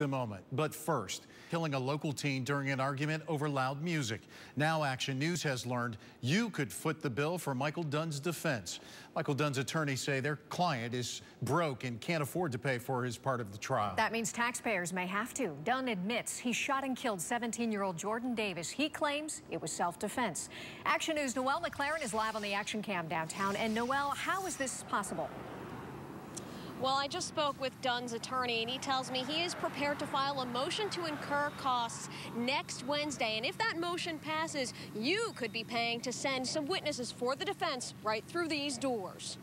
The moment, but first, killing a local teen during an argument over loud music. Now Action News has learned you could foot the bill for Michael Dunn's defense. Michael Dunn's attorneys say their client is broke and can't afford to pay for his part of the trial. That means taxpayers may have to. Dunn admits he shot and killed 17-year-old Jordan Davis. He claims it was self-defense. Action News' Noelle McLaren is live on the Action Cam downtown. And Noelle, how is this possible? Well, I just spoke with Dunn's attorney, and he tells me he is prepared to file a motion to incur costs next Wednesday. And if that motion passes, you could be paying to send some witnesses for the defense right through these doors.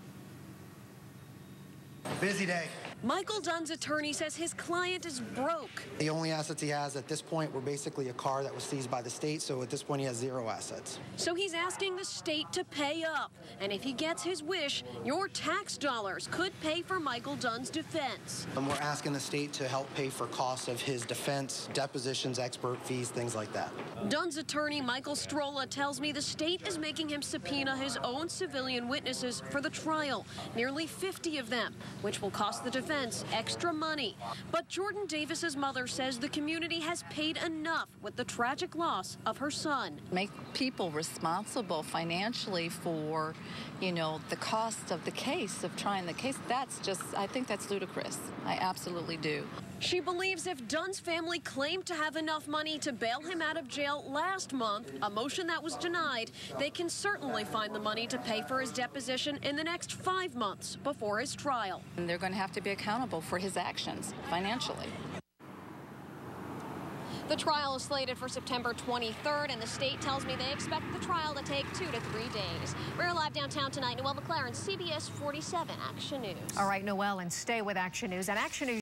Busy day. Michael Dunn's attorney says his client is broke. The only assets he has at this point were basically a car that was seized by the state, so at this point he has zero assets. So he's asking the state to pay up, and if he gets his wish, your tax dollars could pay for Michael Dunn's defense. And we're asking the state to help pay for costs of his defense, depositions, expert fees, things like that. Dunn's attorney, Michael Strolla, tells me the state is making him subpoena his own civilian witnesses for the trial, nearly 50 of them, which will cost the defense extra money. But Jordan Davis's mother says the community has paid enough with the tragic loss of her son. Make people responsible financially for, you know, the cost of the case, of trying the case. That's just, I think that's ludicrous. I absolutely do. She believes if Dunn's family claimed to have enough money to bail him out of jail last month, a motion that was denied, they can certainly find the money to pay for his deposition in the next 5 months before his trial. And they're going to have to be accountable for his actions financially. The trial is slated for September 23rd, and the state tells me they expect the trial to take 2 to 3 days. We're live downtown tonight. Noelle McLaren, CBS 47 Action News. All right, Noelle, and stay with Action News. And Action News.